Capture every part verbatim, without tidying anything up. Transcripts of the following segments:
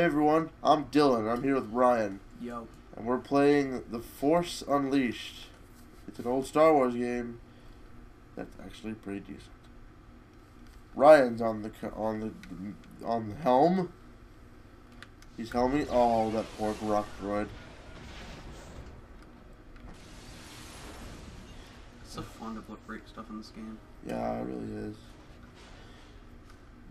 Hey everyone, I'm Dylan, I'm here with Ryan. Yo. And we're playing The Force Unleashed. It's an old Star Wars game that's actually pretty decent. Ryan's on the on the on the helm. He's helming. Oh, that poor rock droid. It's so fun to put break stuff in this game. Yeah, it really is.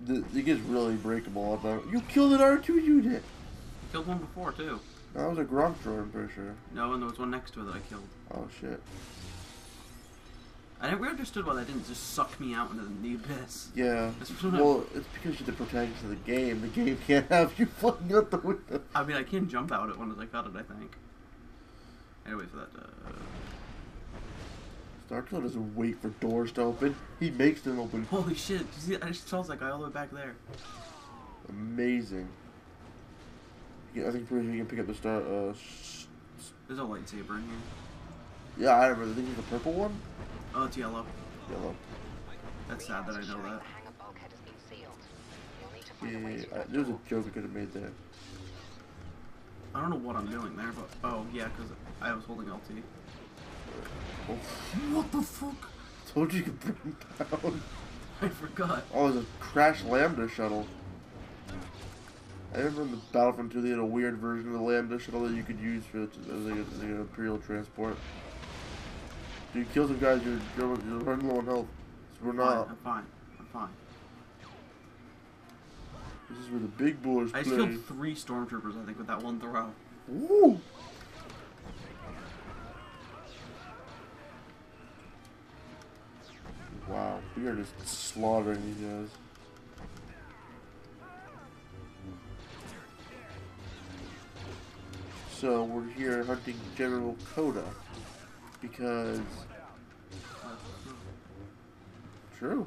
The, it gets really breakable up there. You killed an R two unit! I killed one before, too. That was a Gronk droid, I'm pretty sure. No, and there was one next to it that I killed. Oh, shit. I never understood why that didn't just suck me out into the abyss. Yeah. Well, it's because you're the protagonist of the game. The game can't have you flying out the window. I mean, I can jump out at one as I got it, I think. Anyway, for that, uh... Starkiller doesn't wait for doors to open. He makes them open. Holy shit. You see, I just saw that guy all the way back there. Amazing. Yeah, I think we can pick up the star. Uh, There's a lightsaber in here. Yeah, I remember. I think it's the purple one? Oh, it's yellow. Yellow. That's sad that I know that. Yeah, I, there was a joke I could have made there. I don't know what I'm doing there, but... Oh, yeah, because I was holding L T. Oh. What the fuck? Told you you could bring it down. I forgot. Oh, there's a crashed Lambda shuttle. I remember in the Battlefront two they had a weird version of the Lambda shuttle that you could use for as an Imperial transport. Dude, kill some guys, you're, you're, you're running low on health. So we're not. Fine, I'm fine. I'm fine. This is where the big boys play. I just killed three stormtroopers, I think, with that one throw. Woo! Wow, we are just slaughtering these guys. So we're here hunting General Kota because true,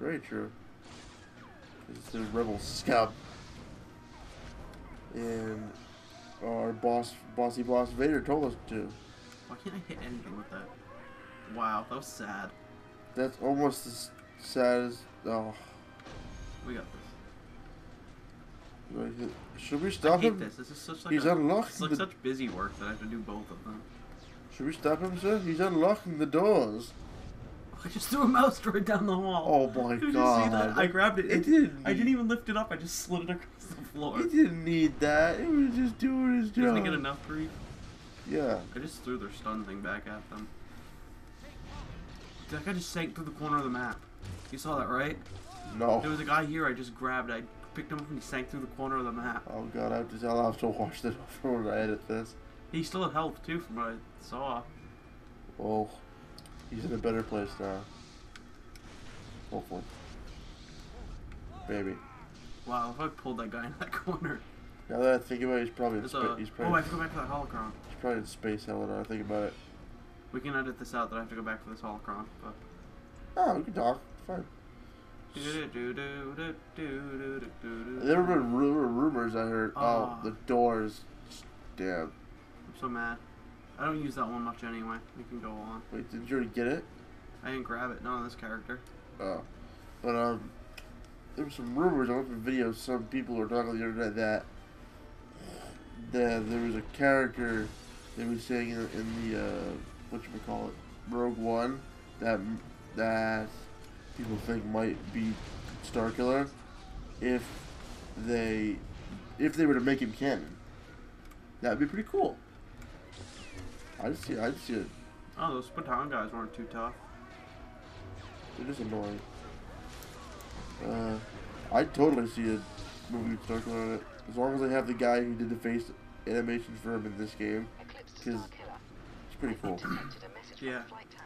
very true. It's a rebel scout, and our boss, bossy boss Vader, told us to. Why can't I hit anything with that? Wow, that was sad. That's almost as sad as... Oh. We got this. Should we stop I hate him? This. This is such like He's a, unlocking It's like the... such busy work that I have to do both of them. Should we stop him, sir? He's unlocking the doors. I just threw a mouse right down the wall. Oh my Did god. Did you see that? I grabbed it. It, it didn't. I didn't even lift it up. I just slid it across the floor. It didn't need that. It was just doing his job. Doesn't it get enough grief? Yeah. I just threw their stun thing back at them. That guy just sank through the corner of the map. You saw that, right? No. There was a guy here I just grabbed. I picked him up and he sank through the corner of the map. Oh god, I have to tell. I'll have to watch this before I edit this. He still had health too, from what I saw. Oh, he's in a better place now. Hopefully. Baby. Wow, if I pulled that guy in that corner. Now that I think about it, he's probably in space. He's probably. Oh, I have to go back to that holocron. He's probably in space hell now. I think about it. We can edit this out that I have to go back for this holocron, but... Oh, we can talk. It's fine. There were rumors I heard. Oh, the doors. Damn. I'm so mad. I don't use that one much anyway. We can go on. Wait, did you already get it? I didn't grab it. Not on this character. Oh. But, um... there were some rumors. I looked at videos. Some people were talking on the internet that... that there was a character... they were saying in, in the... Uh, what should we call it, Rogue One, that that people think might be Starkiller, if they if they were to make him canon, that'd be pretty cool. I'd see, I'd see it. Oh, those Spartan guys weren't too tough. They're just annoying. Uh, I'd totally see a movie with Starkiller on it, as long as they have the guy who did the face animation for him in this game, because. Pretty cool. Yeah.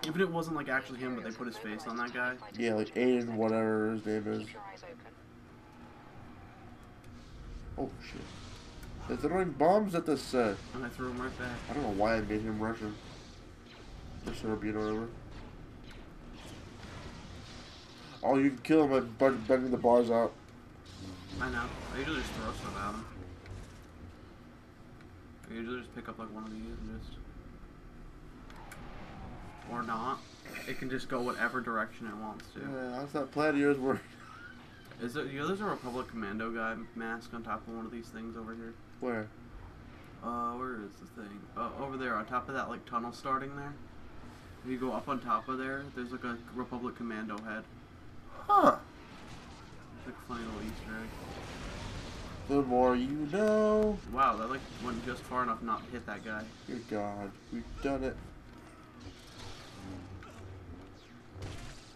Even it wasn't like actually him, but they put his face on that guy. Yeah, like Aiden, whatever his name is. Oh shit. They're throwing bombs at this set. Uh, and I threw him right back. I don't know why I made him Russian. Or Serbian or whatever. Oh, you can kill him by bend bending the bars out. I know. I usually just throw stuff at him. I usually just pick up like one of these and just... Or not. It can just go whatever direction it wants to. Yeah, how's that plan of yours work? Is there, you know, there's a Republic Commando guy mask on top of one of these things over here. Where? Uh, where is the thing? Uh, over there, on top of that, like, tunnel starting there. If you go up on top of there, there's, like, a Republic Commando head. Huh. It's, like, a funny little Easter egg. The more you know. Wow, that like went just far enough not to hit that guy. Dear God, we've done it.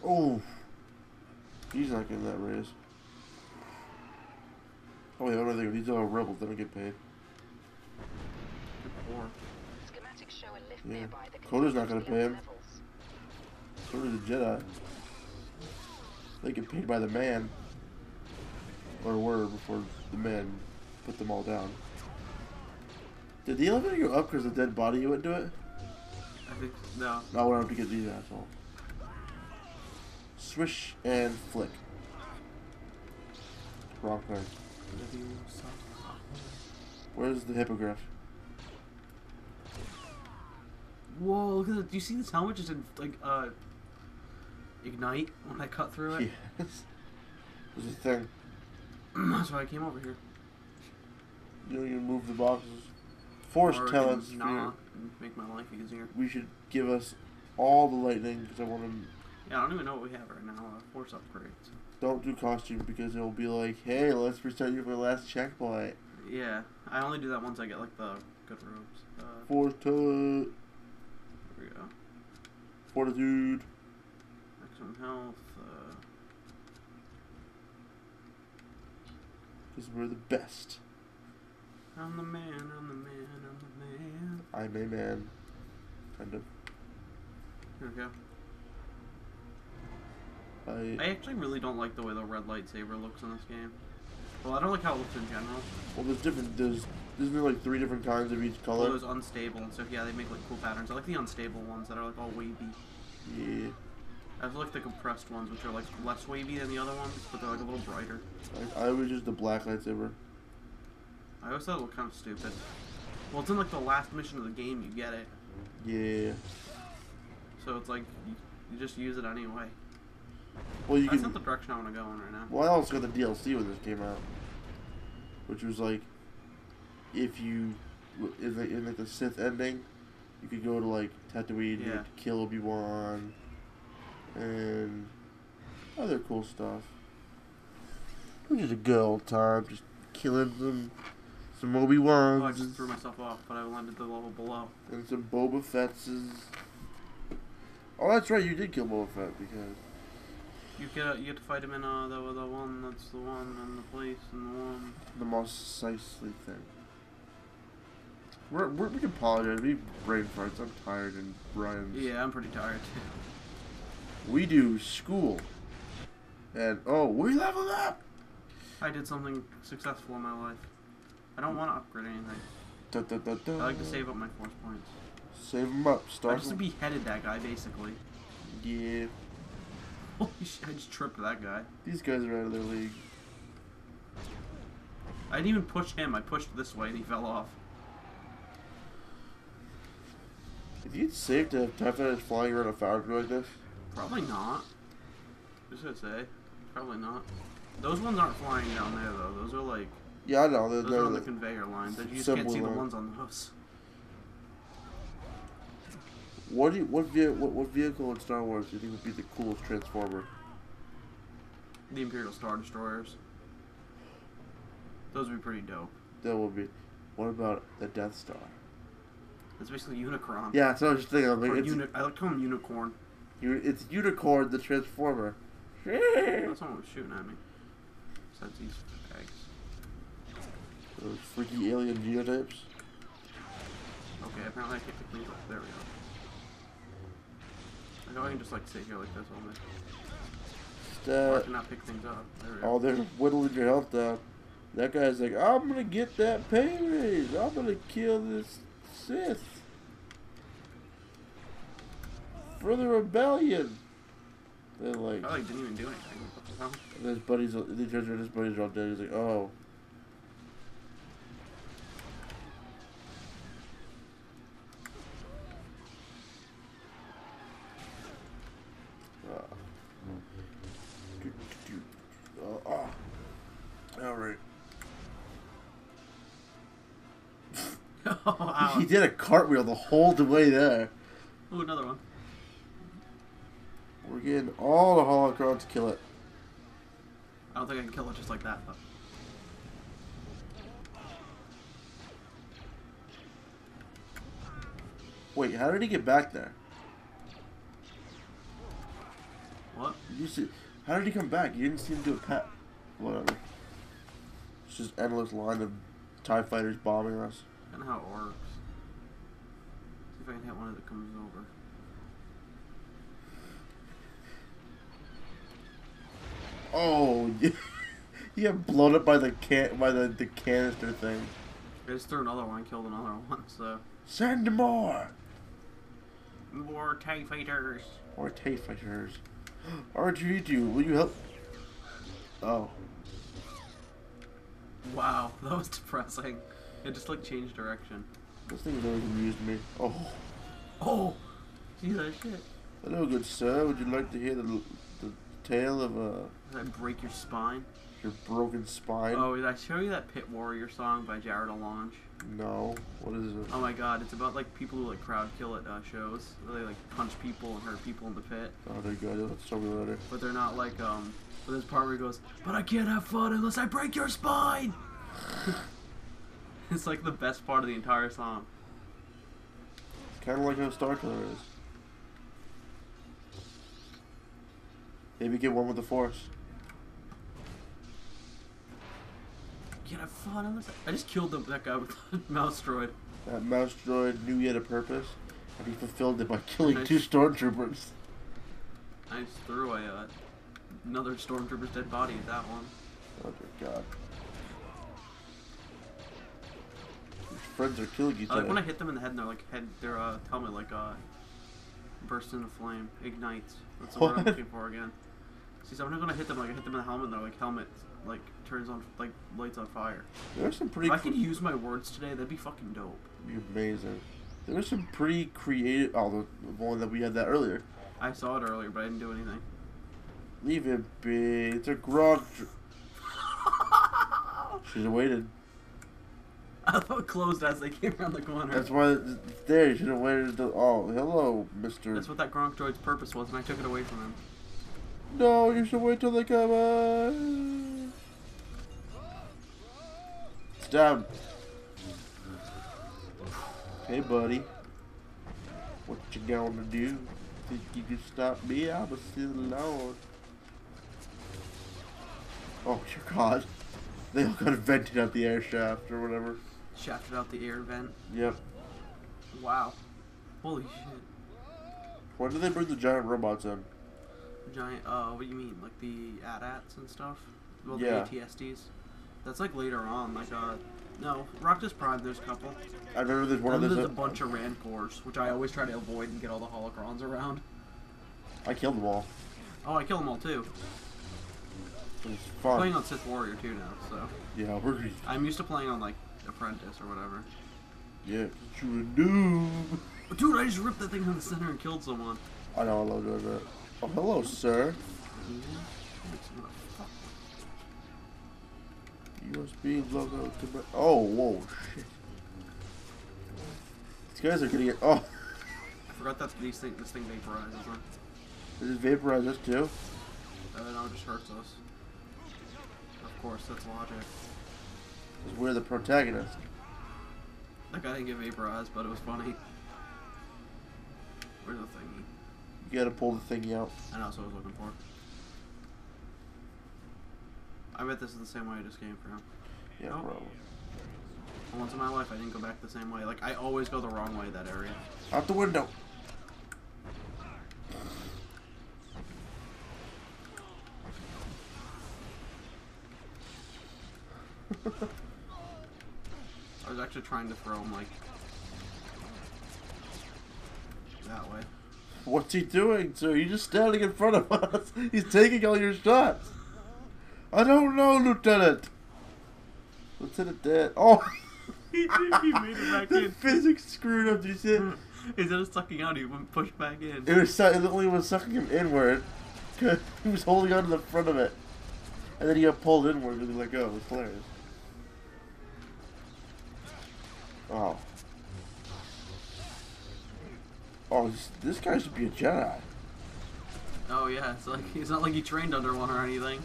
Oh, he's not getting that raise. Oh wait, what do I think? These are all rebels that don't get paid. Poor. Schematics show a lift yeah. nearby that Kota's not gonna pay him. Kota's a Jedi. They get paid by the man. Or were before the men put them all down. Did the elevator go up because the dead body went to it? I think no. No, I went up to get these assholes. Swish and flick. Wrong card. Where's the hippogriff? Whoa! Look at that. Do you see this helmet just in, like uh ignite when I cut through it? Yes. There's a thing. That's why I came over here. You know, you move the boxes. Force or talents. Nah, make my life easier. We should give us all the lightning because I want to. Yeah, I don't even know what we have right now. Uh, force upgrades. Don't do costume because it'll be like, hey, let's restart you for the last checkpoint. Yeah, I only do that once I get like the good robes. Uh, force talent. There we go. Fortitude. Maximum health. Uh, We're the best. I'm the man, I'm the man, I'm the man. I'm a man. Kind of. Here we go. I, I actually really don't like the way the red lightsaber looks in this game. Well, I don't like how it looks in general. Well, there's different, there's, isn't there like three different kinds of each color? Well, there's unstable and stuff, yeah, they make like cool patterns. I like the unstable ones that are like all wavy. Yeah. I like the compressed ones, which are like less wavy than the other ones, but they're like a little brighter. I, I always use the black lightsaber. I always thought it looked kind of stupid. Well, it's in like the last mission of the game, you get it. Yeah. So it's like, you, you just use it anyway. Well, you That's can, not the direction I want to go in right now. Well, I also got the D L C when this came out. Which was like, if you, in the, in like the Sith ending, you could go to like Tatooine, yeah. You could kill Obi-Wan. And other cool stuff. It was just a good old time, just killing some some Obi-Wans. Oh, I just threw myself off, but I landed the level below. And some Boba Fett's. Oh, that's right, you did kill Boba Fett because you get uh, you get to fight him in uh the the one that's the one and the place and the one. The most precisely thing. We're, we're we can apologize. We brain farts. I'm tired and Ryan's. Yeah, I'm pretty tired too. We do school, and oh, we leveled up. I did something successful in my life. I don't want to upgrade anything. Da, da, da, da. I like to save up my force points. Save them up. Start. I just beheaded that guy basically. Yeah. Holy shit! I just tripped that guy. These guys are out of their league. I didn't even push him. I pushed this way, and he fell off. If you'd saved to have Death Star flying around a foundry like this. Probably not. Just gonna say, probably not. Those ones aren't flying down there though. Those are like yeah, I know. They're, those they're are on the conveyor lines. You just can't see line. The ones on those. What do you, what, ve what what vehicle in Star Wars do you think would be the coolest transformer? The Imperial Star Destroyers. Those would be pretty dope. That would be. What about the Death Star? That's basically Unicron. Yeah, so I was just thinking. Like, it's, uni I like call him Unicorn. You, it's Unicorn the Transformer. That's what was shooting at me. Besides these bags. Those freaky alien genotypes. Okay, apparently I can't pick these up. There we go. I know I can just like sit here like this all day. Or I cannot pick things up. There we go. Oh, they're whittling your health down. That guy's like, I'm gonna get that pay raise. I'm gonna kill this Sith. For the rebellion, they're like. Oh, he didn't even do anything. And his buddies, the judge, his buddies are all dead. He's like, oh. Uh. Do, do, do. Uh, oh. Wow. He did a cartwheel the whole way there. Ooh, another one. We're getting all the holocrons to kill it. I don't think I can kill it just like that, but... Wait, how did he get back there? What? You see, how did he come back? You didn't see him do a pat. Whatever. It's just endless line of TIE fighters bombing us. I don't know how it works. See if I can hit one that comes over. Oh, you, you got blown up by the can by the, the canister thing. I just threw another one, killed another one, so... Send more! More TIE fighters. More TIE fighters. R two D two, will you help? Oh. Wow, that was depressing. It just, like, changed direction. This thing really amused me. Oh. Oh! Jesus shit. Hello, good sir. Would you like to hear the... the tale of a... Did I break your spine? Your broken spine? Oh, did I show you that Pit Warrior song by Jared Alange? No. What is it? Oh my god, it's about like people who like crowd kill at uh, shows. They like punch people and hurt people in the pit. Oh, they're good. That's so good later. But they're not like, um, but there's part where he goes, but I can't have fun unless I break your spine! It's like the best part of the entire song. It's kind of like how Starkiller is. Maybe get one with the Force. Get a fun on this. I just killed them, that guy with the mouse droid. That mouse droid knew he had a purpose, and he fulfilled it by killing I two stormtroopers. I just threw a, uh, another stormtrooper's dead body at that one. Oh dear god. Your friends are killing each other. Like when I hit them in the head and their like head, their uh, helmet like uh, bursts into flame, ignites. That's the word I'm looking for again. See, so I'm not gonna hit them like I hit them in the helmet, though. Like helmet, like turns on, like lights on fire. There's some pretty. If I could use my words today, that'd be fucking dope. You're amazing. There was some pretty creative. Oh, the one that we had that earlier. I saw it earlier, but I didn't do anything. Leave it be. It's a grog. Should have waited. I thought it closed as they came around the corner. That's why it's there. You should have waited until. Oh, hello, Mister. That's what that Gronk droid's purpose was, and I took it away from him. No, you should wait till they come out. Stab. Hey, buddy. What you gonna do? Think you can stop me? I'm a Sith Lord. Oh, dear God. They all got vented out the air shaft or whatever. Shafted out the air vent? Yep. Wow. Holy shit. When did they bring the giant robots in? Giant, uh, what do you mean? Like the A T A Ts and stuff? Well, yeah. The A T S Ts? That's like later on, like, uh, no, Roctus Prime, there's a couple. I remember there's one of those. There's a bunch of Rancors, which I always try to avoid and get all the holocrons around. I killed them all. Oh, I killed them all too. It was fun. I'm playing on Sith Warrior too now, so. Yeah, we're. I'm used to playing on, like, Apprentice or whatever. Yeah, but you're a noob. Dude, I just ripped that thing from the center and killed someone. I know, I love doing that. Oh, hello, sir. U S B logo to my... Oh, whoa, shit. These guys are getting it. Oh. I forgot that these thing, this thing vaporizes, huh? Does it vaporize us, too? Uh, no, it just hurts us. Of course, that's logic. Because we're the protagonist. That guy didn't get vaporized, but it was funny. Where's the thingy? You gotta pull the thingy out. I know, that's what I was looking for. I bet this is the same way I just came from. Yeah, oh. Probably. Once in my life, I didn't go back the same way. Like, I always go the wrong way that area. Out the window! I was actually trying to throw him, like, that way. What's he doing, sir? He's just standing in front of us. He's taking all your shots. I don't know, Lieutenant. Lieutenant dead. Oh! He did. He made it back the in. Physics screwed up. Did you see it? Instead of sucking out, he went pushed back in. It was. It only was sucking him inward. He was holding on to the front of it, and then he got pulled inward and he let go. It was hilarious. Oh. oh, this guy should be a Jedi. Oh yeah, it's like it's not like he trained under one or anything.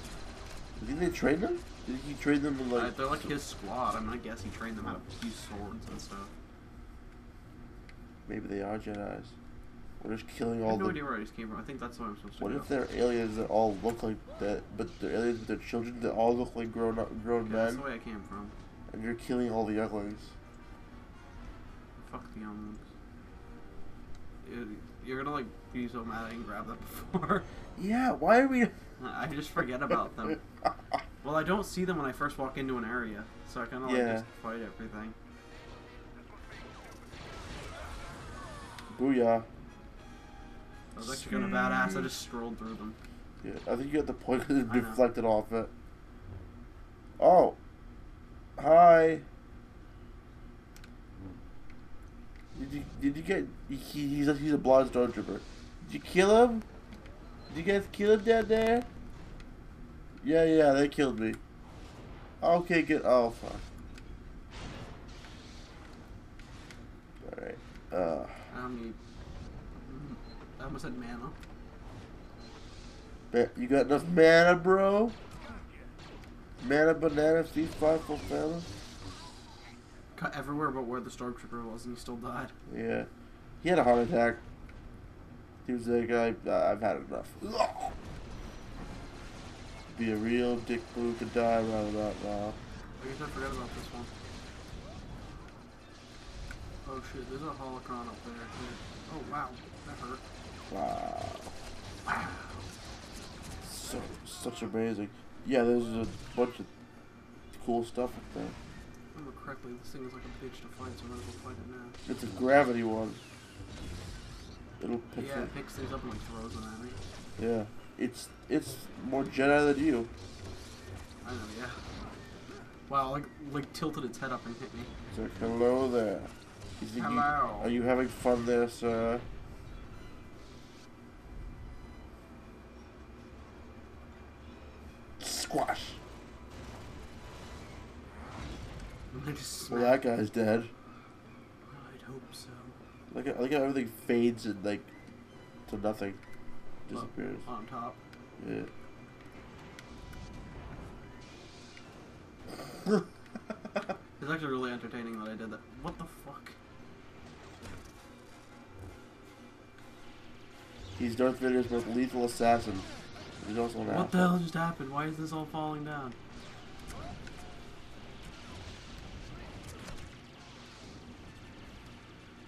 Did they train him? Did he train them in like? Uh, they're like his squad. I mean, I guess he trained them how to use swords and stuff. Maybe they are Jedis. We're just killing all. I have no the... idea where I just came from. I think that's what I'm supposed to. What go. If they're aliens that all look like that, but they're aliens with their children that all look like grown up, grown okay, men? That's the way I came from. And you're killing all the younglings. Fuck the younglings. Dude, you're gonna like be so mad I didn't grab that before. Yeah. Why are we? I just forget about them. Well, I don't see them when I first walk into an area, so I kind of like yeah. just fight everything. Booyah. I was actually kind of badass, I just strolled through them. Yeah, I think you got the point because it deflected off it. Oh! Hi! Did you, did you get... He, he's, a, he's a blonde stormtrooper. Did you kill him? Did you guys kill him down there? Yeah, yeah, they killed me. Okay, good. Oh, fuck. Alright. Uh... I don't need... I almost said mana. Bet you got enough mana, bro? Mana, banana, C five, full family? Cut everywhere but where the stormtrooper was and he still died. Yeah. He had a heart attack. He was like, I, I've had enough. Ugh. Be a real dick blue to die right about now. I guess I forgot about this one. Oh shit, there's a holocron up there too. Oh wow, that hurt. Wow. Wow. So, such amazing. Yeah, there's a bunch of cool stuff up there. If I remember correctly, this thing is like a bitch to fight, so I might as well fight it now. It's a gravity one. It'll pick Yeah, it, it picks things up and like throws them at me. Yeah. It's it's more Jedi than you. I know, yeah. Wow, like like tilted its head up and hit me. It's like, hello there. You think hello. You, are you having fun there, sir? Squash. Just well, that guy's dead. I'd hope so. Look at look at everything fades and like to nothing. Disappears. Up on top. Yeah. It's actually really entertaining that I did that. What the fuck? He's Darth Vader's most lethal assassin. He's also an What asshole. The hell just happened? Why is this all falling down?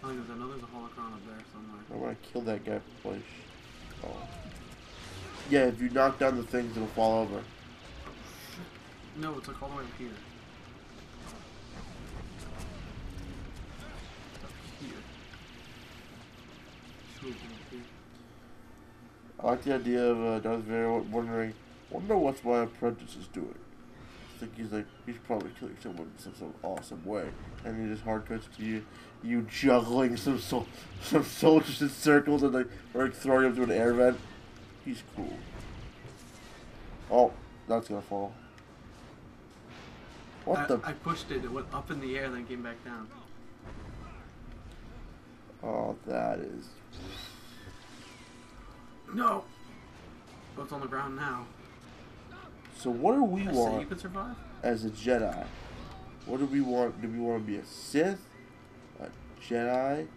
I think there's, I know there's a holocron up there somewhere. I want to kill that guy for place. Oh. Yeah, if you knock down the things, it'll fall over. No, it's like all the way up here. Up here. here. I like the idea of uh, Darth Vader wondering, wonder what's my apprentice is doing. I think he's like, he's probably killing someone in some awesome way. And he just hard cuts to you, you juggling some sol some soldiers in circles and like, like throwing them through an air vent. He's cool. Oh, that's gonna fall. What I, the? I pushed it, it went up in the air, then came back down. Oh, that is. No! But it's on the ground now. So what do we I want you could survive? As a Jedi? What do we want? Do we want to be a Sith? A Jedi?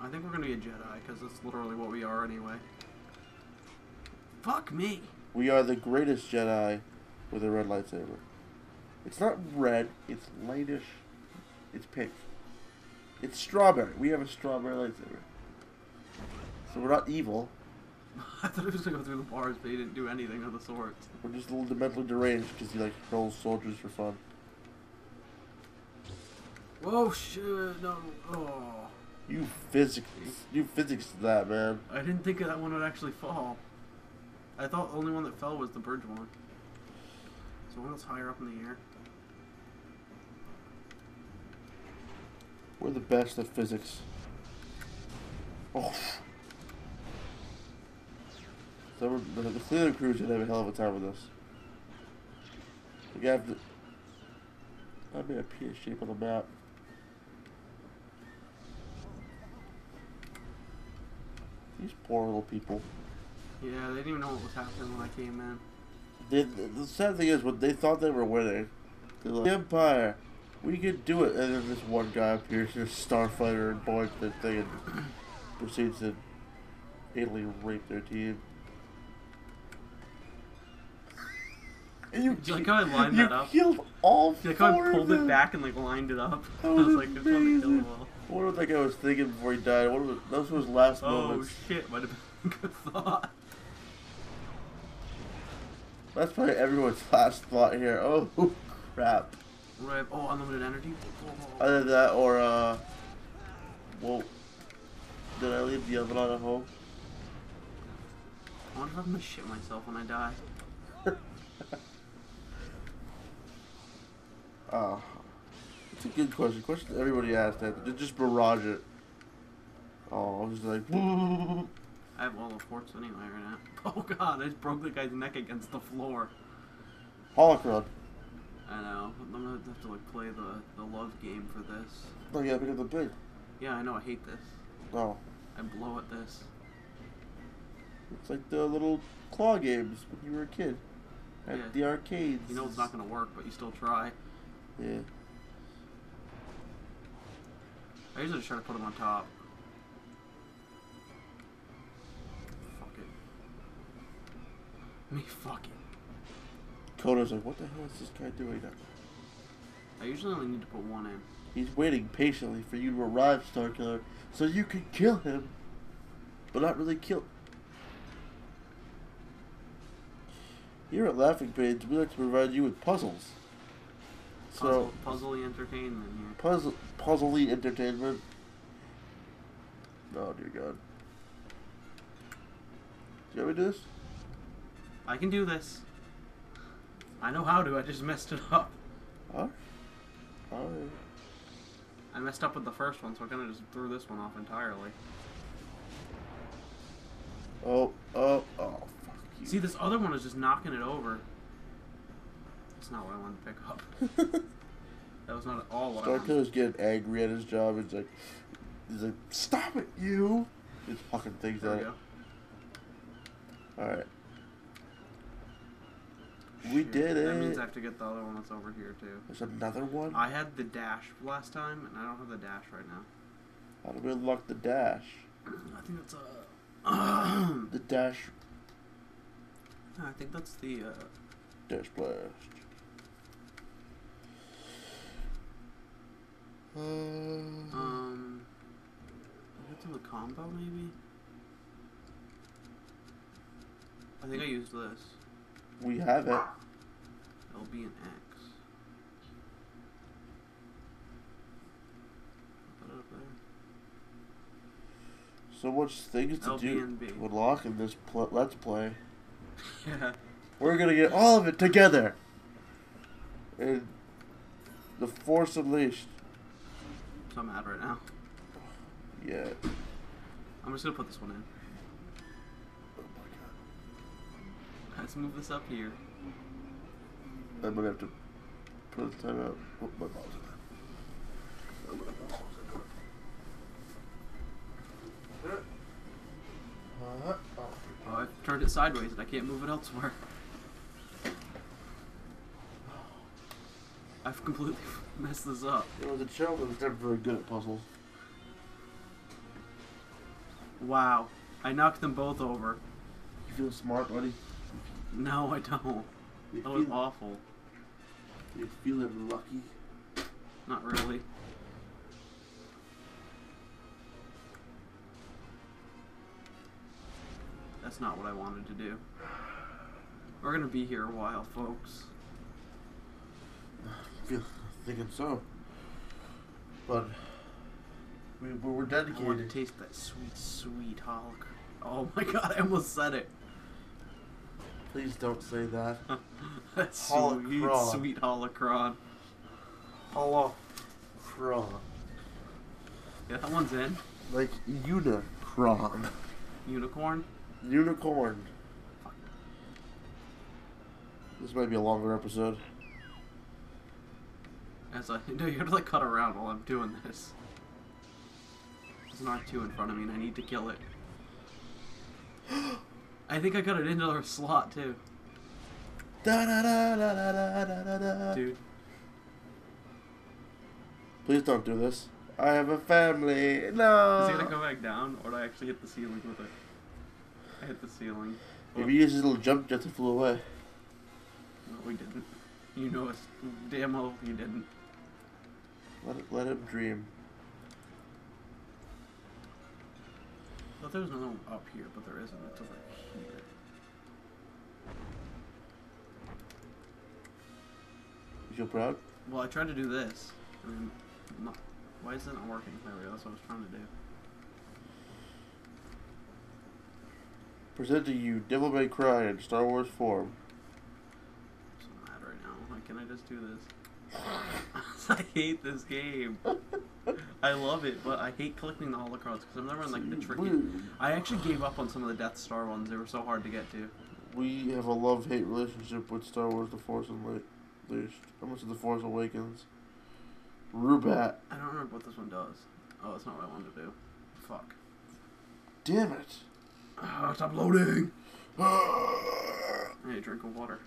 I think we're going to be a Jedi because that's literally what we are anyway. Fuck me! We are the greatest Jedi with a red lightsaber. It's not red, it's lightish. It's pink. It's strawberry. We have a strawberry lightsaber. So we're not evil. I thought it was going to go through the bars, but he didn't do anything of the sort. We're just a little mentally deranged because he, like, rolls soldiers for fun. Oh, shit, no. Oh. You physics, you physics that, man. I didn't think that one would actually fall. I thought the only one that fell was the bridge one. So one that's higher up in the air. We're the best at physics. Oh, so we're, the, the Cleaner crew should have a hell of a time with us. We got to... I made a P S shape on the map. These poor little people. Yeah, they didn't even know what was happening when I came in. They, the sad thing is, when they thought they were winning, they're like, Empire, we could do it. And then this one guy appears, this starfighter, and boy, the thing, and proceeds to alien rape their team. And you, you like how I lined that up? You killed all four. You like how I pulled it back and like lined it up? That was I was like, amazing. It's going to kill them all. I wonder what that guy was thinking before he died. What was it? Those were his last oh, moments. Oh shit, might have been a good thought. That's probably everyone's last thought here. Oh, crap. Right. Oh, unlimited energy? Whoa, whoa, whoa. Either that or, uh... Whoa. Did I leave the oven on at home? I wonder if I'm gonna shit myself when I die. Oh. It's a good question. Question everybody asked that. Just barrage it. Oh, I was like... I have all the forts anyway right now. Oh god, I just broke the guy's neck against the floor. Holocron. I know. I'm gonna have to like play the, the love game for this. No, you gotta pick up the pig. Yeah, I know. I hate this. Oh. I blow at this. It's like the little claw games when you were a kid. At yeah. the arcades. You know it's not gonna work, but you still try. Yeah. I usually just try to put them on top. Me fucking. Kota's like, what the hell is this guy doing now? I usually only need to put one in. He's waiting patiently for you to arrive, Starkiller, so you can kill him, but not really kill. Here at Laffing Pains, we like to provide you with puzzles. Puzzle, so puzzly entertainment. Here. Puzzle, puzzly entertainment. Oh dear God. Do you ever do this? I can do this. I know how to, I just messed it up. Huh? Oh. I messed up with the first one, so I kinda just threw this one off entirely. Oh, oh, oh, fuck you. See, this other one is just knocking it over. That's not what I wanted to pick up. That was not at all what Starkiller's I wanted. Starkiller's getting angry at his job. He's like, he's like, stop it, you! He's fucking things there out. Alright. We Shit. did it. That means I have to get the other one that's over here, too. There's another one? I had the dash last time, and I don't have the dash right now. How do we unlock the dash? I think that's, uh... the dash... I think that's the, uh... dash blast. Uh... Um... I got to the combo, maybe? I think I used this. We have it. It'll be an X. Put it up there. So much things to do to unlock in this pl Let's Play. Yeah. We're gonna get all of it together. And The Force Unleashed. So I'm mad right now. Yeah. I'm just gonna put this one in. Let's move this up here. I'm gonna have to put the time out. Oh, my balls are there. Oh, oh, I turned it sideways and I can't move it elsewhere. I've completely messed this up. It was a child that was never very good at puzzles. Wow. I knocked them both over. You feel smart, buddy? No, I don't. You that was awful. You feel it lucky? Not really. That's not what I wanted to do. We're gonna be here a while, folks. I feel thinking so. But we we're dedicated. I want to taste that sweet, sweet holoc. Oh my god, I almost said it. Please don't say that. That's Holocron. Sweet, sweet Holocron. Holocron. Yeah, that one's in. Like Unicron. Unicorn? Unicorn. Fuck. This might be a longer episode. As I no, you gotta like cut around while I'm doing this. There's an R two in front of me and I need to kill it. I think I got it in another slot too. Da da da da da da da da. Dude. Please don't do this. I have a family. No. Is he gonna go back down, or do I actually hit the ceiling with it? I hit the ceiling. If you use his little jump jet, it flew away. No, we didn't. You know us damn well you didn't. Let it, let him dream. I thought there was another one up here, but there isn't. It's over here. You feel proud? Well, I tried to do this. I mean, not, why is it not working? There we go. That's what I was trying to do. Present to you Devil May Cry in Star Wars form. I'm so mad right now. Why can't I just do this? I hate this game. I love it, but I hate collecting the holocrons because I'm never in like the tricky. I actually gave up on some of the Death Star ones. They were so hard to get to. We have a love-hate relationship with Star Wars: The Force Unleashed. How much of The Force Awakens? Rubat. I don't remember what this one does. Oh, that's not what I wanted to do. Fuck. Damn it. Oh, stop loading. I need a drink of water.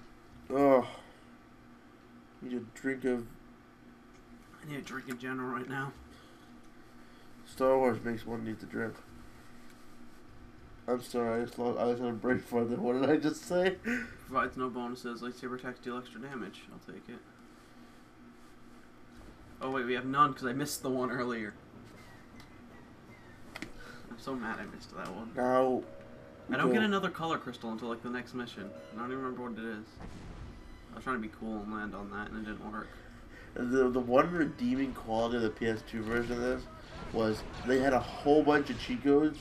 Oh. I need a drink of. I need a drink in general right now. Star Wars makes one need to drink. I'm sorry, I just, lost, I just had a brain fart there. What did I just say? Provides no bonuses. Lightsaber attacks deal extra damage. I'll take it. Oh wait, we have none because I missed the one earlier. I'm so mad I missed that one. No. I don't, don't get another color crystal until like the next mission. I don't even remember what it is. I was trying to be cool and land on that and it didn't work. The, the one redeeming quality of the P S two version of this was they had a whole bunch of cheat codes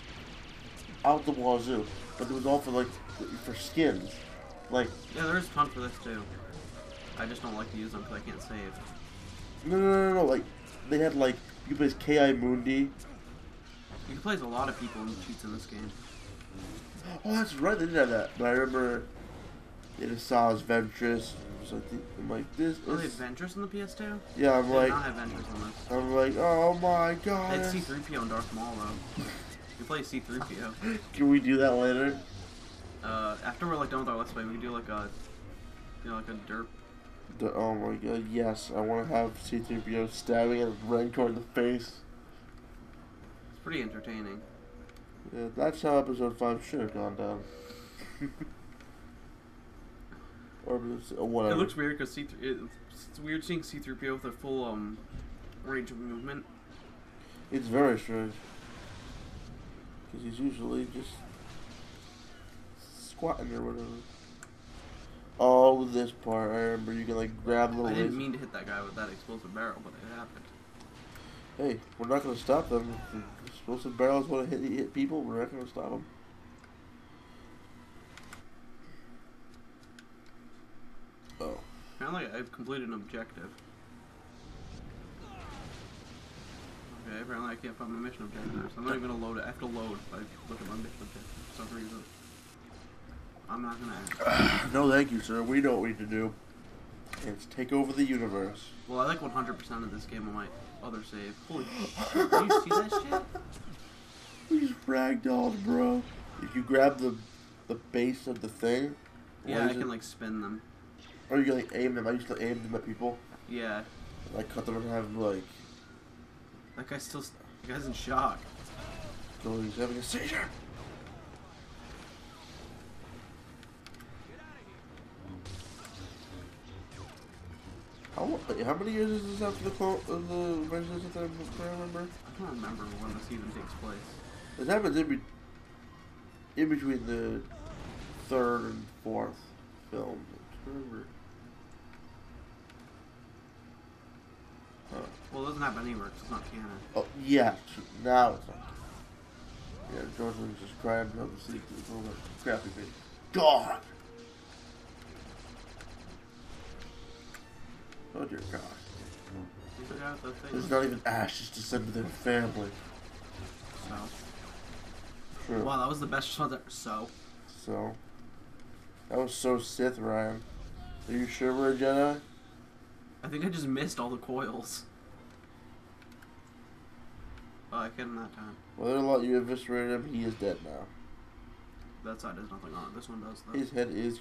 out the wazoo, but it was all for like for skins. Like yeah, there is a ton for this too. I just don't like to use them because I can't save. No, no, no, no, no. Like they had like you can play as Ki Mundi. You can play as a lot of people and cheats in this game. Oh, that's right. They did have that, but I remember they just saw as Ventress. So I think I'm like this. Are they Ventress on the P S two? Yeah, I'm they like. Not have Ventress on this. I'm like, oh my god. It's C three P O and Darth Maul though. We play C three P O. Can we do that later? Uh, after we're like done with our let's play, we can do like a, you know, like a derp. The, oh my god, yes! I want to have C three P O stabbing at Rancor in the face. It's pretty entertaining. Yeah, that's how episode five should have gone down. Or whatever. It looks weird because C three. It's weird seeing C three P O with a full um range of movement. It's very strange because he's usually just squatting or whatever. Oh, this part I remember. You can like grab the. I didn't mean to hit that guy with that explosive barrel, but it happened. Hey, we're not gonna stop them. If explosive barrels want to hit hit people, we're not gonna stop them. Apparently I've completed an objective. Okay, apparently I can't find my mission objective, so I'm not even gonna load it. I have to load if I look at my mission objective for some reason. I'm not gonna ask. No thank you, sir. We know what we need to do. It's take over the universe. Well, I like one hundred percent of this game on my other save. Holy shit. Do you see that shit? We just ragdolled, bro. If you grab the, the base of the thing... Yeah, I can it? like spin them. Or you can like aim them. I used to like, aim them at people. Yeah. Like cut them and have them like. That guy's still. St that guy's in shock. So he's having a seizure. Get out of here. How how many years is this after the clone uh, the Vengeance of the Emperor? Remember? I don't remember when this even takes place. It happens in, be in between the third and fourth film. I don't remember. Well, it doesn't happen anywhere because it's not canon. Oh, yeah. Now it's not canon. Yeah, George was just crying about the sequel. It's all that crappy bitch. God! Oh, dear God. It's not even Ash. It's just sent to their family. So. True. Wow, that was the best shot ever. So. So. That was so Sith, Ryan. Are you sure we're a Jedi? I think I just missed all the coils. Oh, I couldn't that time. Whether or not you eviscerated him, he is dead now. that side has nothing on it. This one does, though. His head is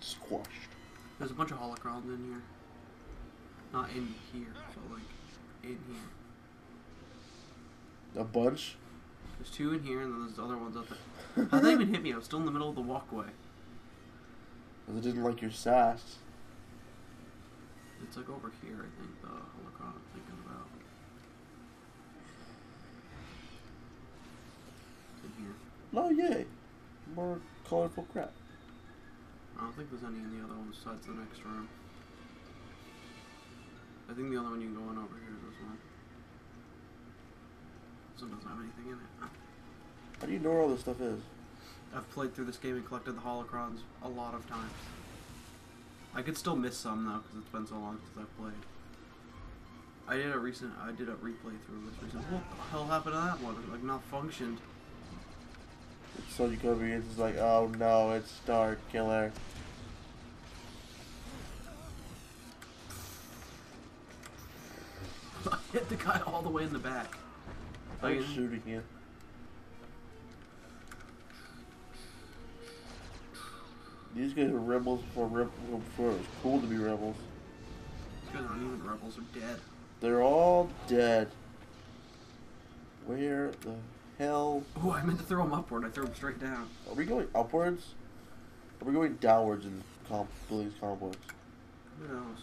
squashed. There's a bunch of holocrons in here. Not in here, but, like, in here. A bunch? There's two in here, and then there's other ones up there. How'd that even hit me? I was still in the middle of the walkway. Because it didn't like your sass. It's, like, over here, I think, the holocron I'm thinking about. Oh, yay! More colorful crap. I don't think there's any in the other one besides the next room. I think the only one you can go in over here is this one. This one doesn't have anything in it. How do you know where all this stuff is? I've played through this game and collected the holocrons a lot of times. I could still miss some, though, because it's been so long since I've played. I did a recent... I did a replay through this recently. What the hell happened to that one? It, like, not functioned. So you go over here and it's like, oh no, it's Starkiller. I hit the guy all the way in the back. I'm like, shooting you. These guys are rebels before, re before it was cool to be rebels. These guys aren't even rebels, they're dead. They're all dead. Where the... hell. Oh, I meant to throw him upward. I threw him straight down. Are we going upwards? Are we going downwards in comp Billy's complex? Who knows?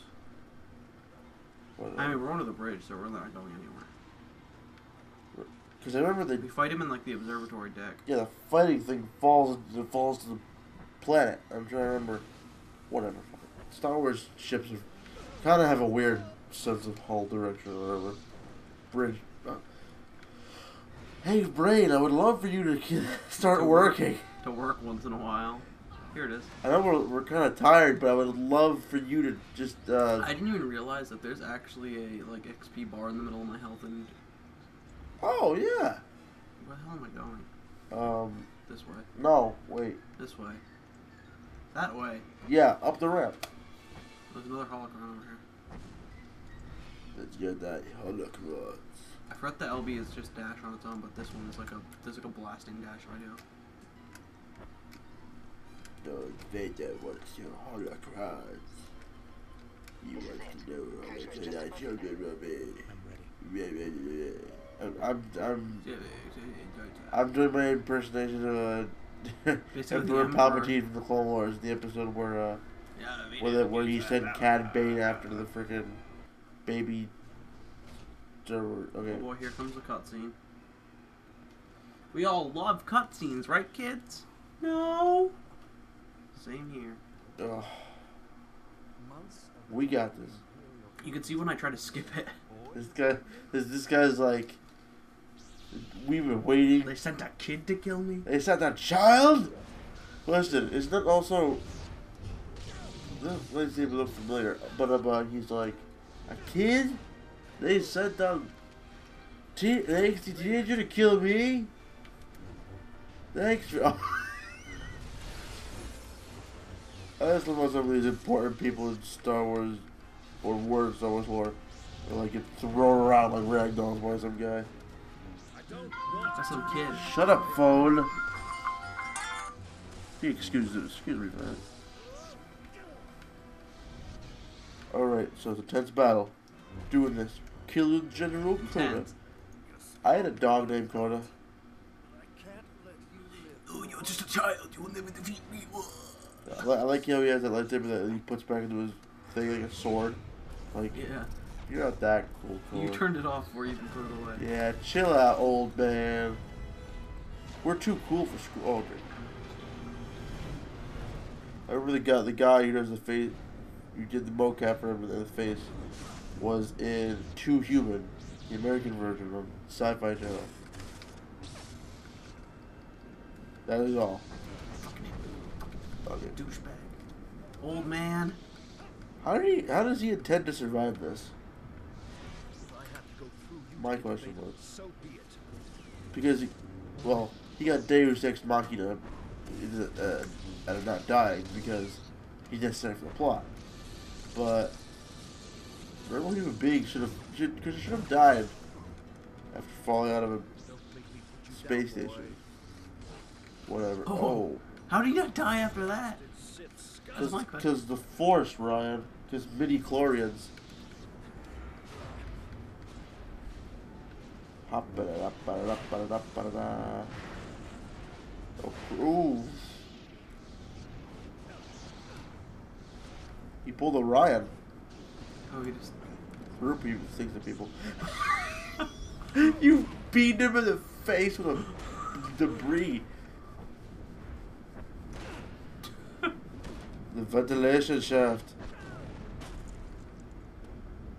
What I mean, we're under the bridge, so we're not going anywhere. Because I remember they... we fight him in, like, the observatory deck. Yeah, the fighting thing falls, falls to the planet. I'm trying to remember. Whatever. Star Wars ships kind of have a weird sense of hull direction or whatever. Bridge... Hey, Brain, I would love for you to start to work, working. To work once in a while. Here it is. I know we're, we're kind of tired, but I would love for you to just, uh... I didn't even realize that there's actually a, like, X P bar in the middle of my health and... Oh, yeah. Where the hell am I going? Um... This way. No, wait. This way. That way. Yeah, up the ramp. There's another holocron over here. Let's get that holocron. I forgot the L B is just dash on its own, but this one is like a there's like a blasting dash right now. Darth Vader wants your holocrons. You want to know how much of that children will be. I'm ready. I'm I'm I'm, I'm doing my impersonation of uh, Emperor Palpatine from the Clone Wars, the episode where uh yeah, I mean, where the, where he said Cad Bane after the freaking baby. Okay. Oh boy, here comes a cutscene. We all love cutscenes, right, kids? No. Same here. Ugh. We got this. You can see when I try to skip it. This guy, this this guy's like, we've been waiting. They sent that kid to kill me. They sent that child. Listen, is that also? Let's see if it looks familiar. But uh, he's like, a kid. They sent down te they teenager you to kill me. Thanks for oh. I just love how some of these important people in Star Wars or words Star Wars lore are like get thrown around like rag dolls by some guy. I don't want that's some kid. Shut up, phone. Excuse me, excuse me for that. Alright, so it's a tense battle. Doing this. Killing General Kota. I had a dog named Kota. Oh, you're just a child. You will never defeat me. I like how he has that lightsaber that he puts back into his thing like a sword. Like, yeah. You're not that cool, Kota. You turned it off before you even put it away. Yeah, chill out, old man. We're too cool for school. Oh, okay. I remember the guy, the guy who does the face. You did the mocap for him in the face. Was in Too Human, the American version of Sci-Fi Channel. That is all. Okay. Douchebag. Old man. How do he? How does he intend to survive this? My question was. Because, he, well, he got Deus Ex Machina uh, and not dying because he's necessary for the plot, but. Rebel human being should have should, should have died after falling out of a space station. Whatever. Oh. oh. How did he not die after that? That's my question. Because the Force, Ryan. Because midi-chlorians. Ooh. He pulled a Ryan. Oh, he just... Rupe things at people. You beat him in the face with a debris. The ventilation shaft.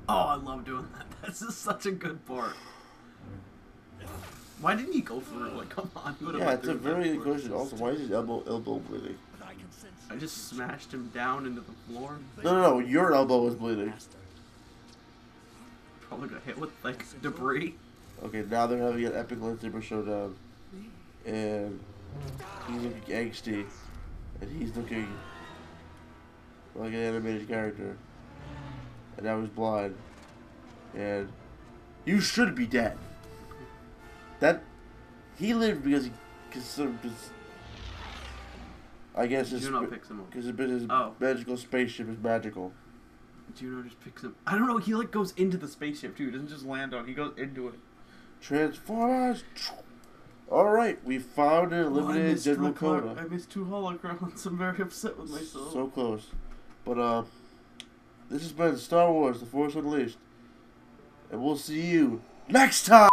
Oh, I love doing that. That's just such a good part. Why didn't he go for it? Like, come on. Yeah, it's a very good question. Also, why is his elbow, elbow bleeding? I just smashed him down into the floor. No, no, no. Your elbow was bleeding. Probably got hit with, like, debris. Okay, now they're having an epic lightsaber showdown. And he's looking angsty. And he's looking like an animated character. And now he's blind. And you should be dead. That he lived because he considered, cause, I guess his Juno picks him up because his, his oh. magical spaceship is magical. Juno just picks him. I don't know. He like goes into the spaceship too. He doesn't just land on. He goes into it. Transformers. All right, we found and eliminated oh, General Kota. I missed two holograms. I'm very upset with myself. So close, but uh, this has been Star Wars: The Force Unleashed, and we'll see you next time.